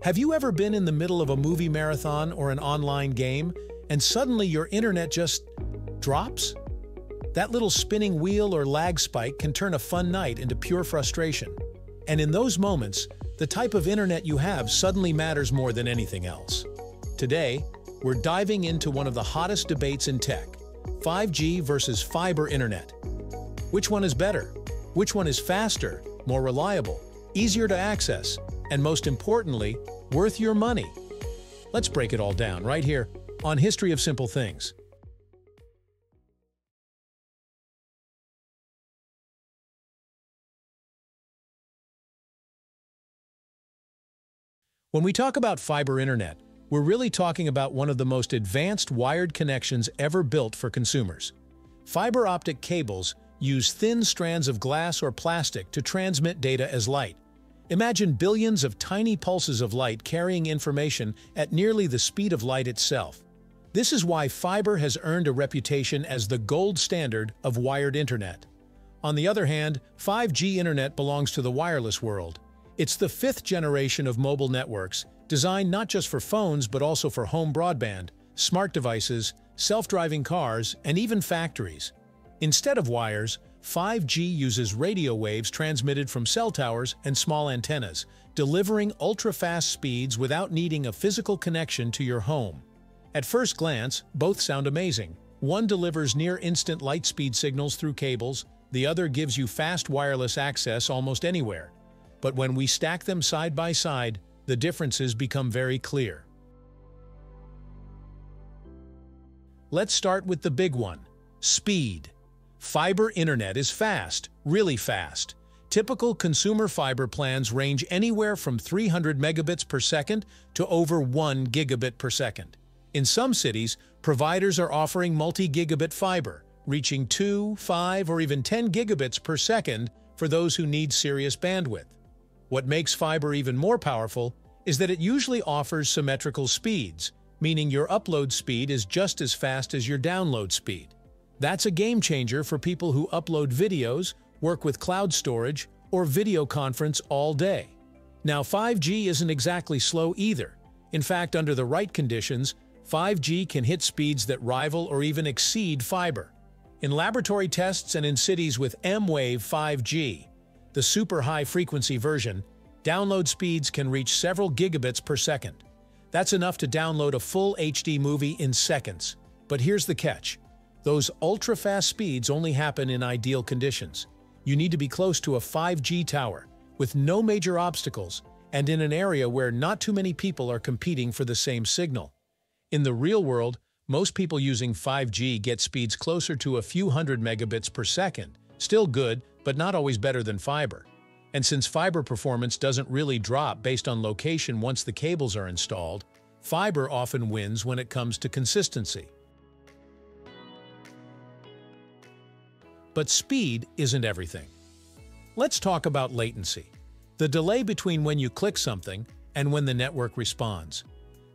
Have you ever been in the middle of a movie marathon or an online game, and suddenly your internet just drops? That little spinning wheel or lag spike can turn a fun night into pure frustration. And in those moments, the type of internet you have suddenly matters more than anything else. Today, we're diving into one of the hottest debates in tech: 5G versus fiber internet. Which one is better? Which one is faster, more reliable, easier to access, and most importantly, worth your money? Let's break it all down right here on History of Simple Things. When we talk about fiber internet, we're really talking about one of the most advanced wired connections ever built for consumers. Fiber optic cables use thin strands of glass or plastic to transmit data as light. Imagine billions of tiny pulses of light carrying information at nearly the speed of light itself. This is why fiber has earned a reputation as the gold standard of wired internet. On the other hand, 5G internet belongs to the wireless world. It's the fifth generation of mobile networks, designed not just for phones but also for home broadband, smart devices, self-driving cars, and even factories. Instead of wires, 5G uses radio waves transmitted from cell towers and small antennas, delivering ultra-fast speeds without needing a physical connection to your home. At first glance, both sound amazing. One delivers near-instant light-speed signals through cables, the other gives you fast wireless access almost anywhere. But when we stack them side by side, the differences become very clear. Let's start with the big one: speed. Fiber internet is fast, really fast. Typical consumer fiber plans range anywhere from 300 megabits per second to over 1 gigabit per second. In some cities, providers are offering multi-gigabit fiber, reaching 2, 5, or even 10 gigabits per second for those who need serious bandwidth. What makes fiber even more powerful is that it usually offers symmetrical speeds, meaning your upload speed is just as fast as your download speed. That's a game-changer for people who upload videos, work with cloud storage, or video conference all day. Now, 5G isn't exactly slow either. In fact, under the right conditions, 5G can hit speeds that rival or even exceed fiber. In laboratory tests and in cities with mmWave 5G, the super high-frequency version, download speeds can reach several gigabits per second. That's enough to download a full HD movie in seconds. But here's the catch. Those ultra-fast speeds only happen in ideal conditions. You need to be close to a 5G tower, with no major obstacles, and in an area where not too many people are competing for the same signal. In the real world, most people using 5G get speeds closer to a few hundred megabits per second. Still good, but not always better than fiber. And since fiber performance doesn't really drop based on location once the cables are installed, fiber often wins when it comes to consistency. But speed isn't everything. Let's talk about latency, the delay between when you click something and when the network responds.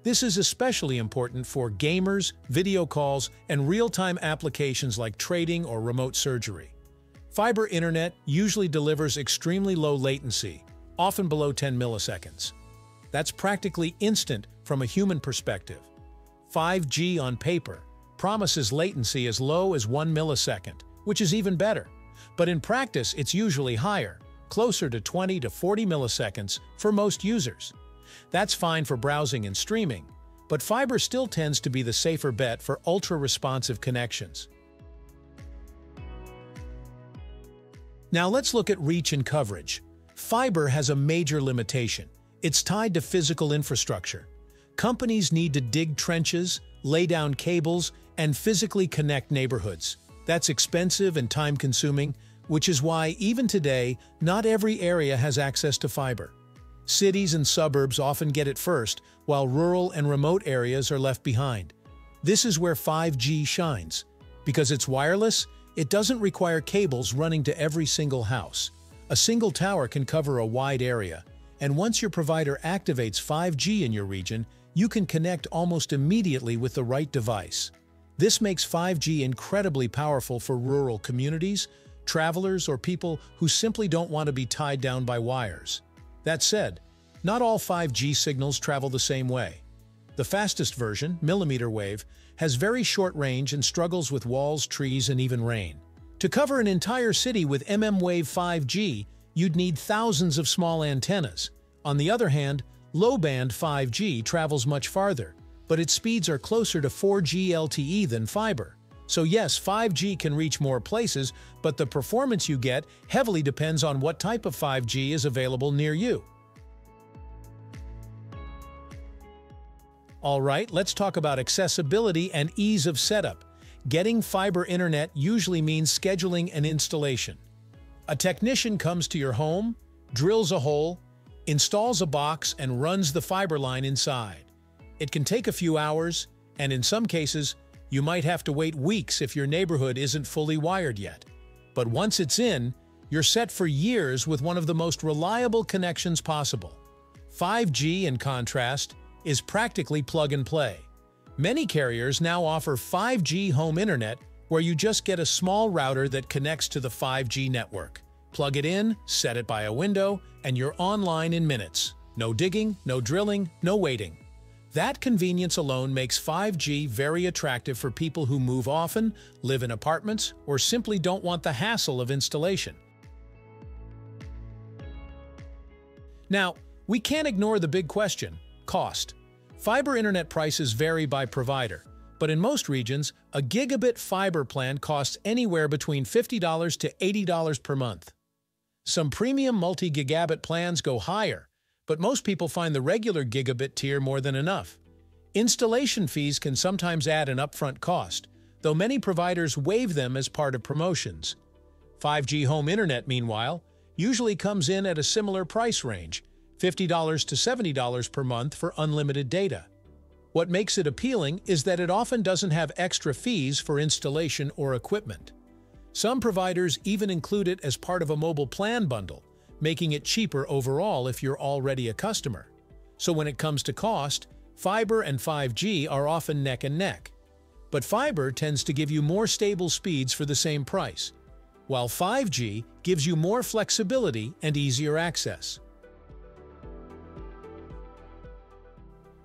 This is especially important for gamers, video calls, and real-time applications like trading or remote surgery. Fiber internet usually delivers extremely low latency, often below 10 milliseconds. That's practically instant from a human perspective. 5G on paper promises latency as low as 1 millisecond, which is even better. But in practice, it's usually higher, closer to 20 to 40 milliseconds for most users. That's fine for browsing and streaming, but fiber still tends to be the safer bet for ultra-responsive connections. Now let's look at reach and coverage. Fiber has a major limitation. It's tied to physical infrastructure. Companies need to dig trenches, lay down cables, and physically connect neighborhoods. That's expensive and time-consuming, which is why, even today, not every area has access to fiber. Cities and suburbs often get it first, while rural and remote areas are left behind. This is where 5G shines. Because it's wireless, it doesn't require cables running to every single house. A single tower can cover a wide area, and once your provider activates 5G in your region, you can connect almost immediately with the right device. This makes 5G incredibly powerful for rural communities, travelers, or people who simply don't want to be tied down by wires. That said, Not all 5G signals travel the same way. The fastest version, millimeter wave, has very short range and struggles with walls, trees, and even rain. To cover an entire city with mmWave 5G, you'd need thousands of small antennas. On the other hand, low-band 5G travels much farther, but its speeds are closer to 4G LTE than fiber. So yes, 5G can reach more places, but the performance you get heavily depends on what type of 5G is available near you. Alright, let's talk about accessibility and ease of setup. Getting fiber internet usually means scheduling an installation. A technician comes to your home, drills a hole, installs a box, and runs the fiber line inside. It can take a few hours, and in some cases, you might have to wait weeks if your neighborhood isn't fully wired yet. But once it's in, you're set for years with one of the most reliable connections possible. 5G, in contrast, is practically plug-and-play. Many carriers now offer 5G home internet, where you just get a small router that connects to the 5G network. Plug it in, set it by a window, and you're online in minutes. No digging, no drilling, no waiting. That convenience alone makes 5G very attractive for people who move often, live in apartments, or simply don't want the hassle of installation. Now, we can't ignore the big question: cost. Fiber internet prices vary by provider, but in most regions, a gigabit fiber plan costs anywhere between $50 to $80 per month. Some premium multi-gigabit plans go higher, but most people find the regular gigabit tier more than enough. Installation fees can sometimes add an upfront cost, though many providers waive them as part of promotions. 5G home internet, meanwhile, usually comes in at a similar price range, $50 to $70 per month for unlimited data. What makes it appealing is that it often doesn't have extra fees for installation or equipment. Some providers even include it as part of a mobile plan bundle, making it cheaper overall if you're already a customer. So when it comes to cost, fiber and 5G are often neck and neck. But fiber tends to give you more stable speeds for the same price, while 5G gives you more flexibility and easier access.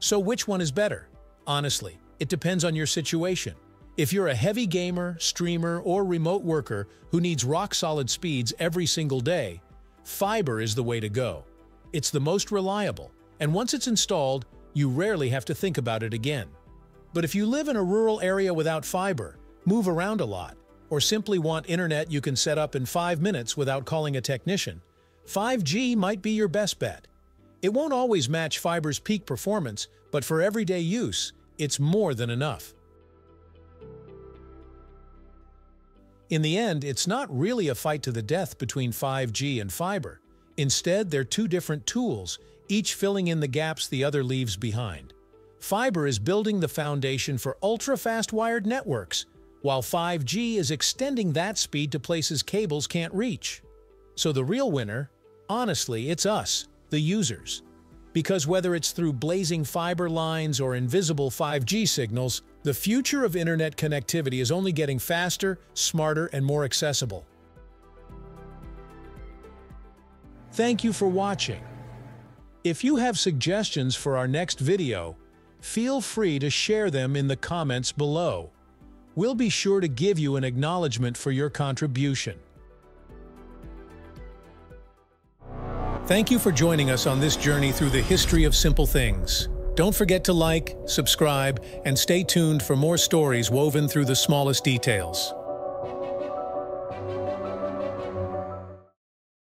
So which one is better? Honestly, it depends on your situation. If you're a heavy gamer, streamer, or remote worker who needs rock-solid speeds every single day, fiber is the way to go. It's the most reliable, and once it's installed, you rarely have to think about it again. But if you live in a rural area without fiber, move around a lot, or simply want internet you can set up in 5 minutes without calling a technician, 5G might be your best bet. It won't always match fiber's peak performance, but for everyday use, it's more than enough. In the end, it's not really a fight to the death between 5G and fiber. Instead, they're two different tools, each filling in the gaps the other leaves behind. Fiber is building the foundation for ultra-fast wired networks, while 5G is extending that speed to places cables can't reach. So the real winner, honestly, it's us, the users. Because whether it's through blazing fiber lines or invisible 5G signals, the future of internet connectivity is only getting faster, smarter, and more accessible. Thank you for watching. If you have suggestions for our next video, feel free to share them in the comments below. We'll be sure to give you an acknowledgement for your contribution. Thank you for joining us on this journey through the history of simple things. Don't forget to like, subscribe, and stay tuned for more stories woven through the smallest details.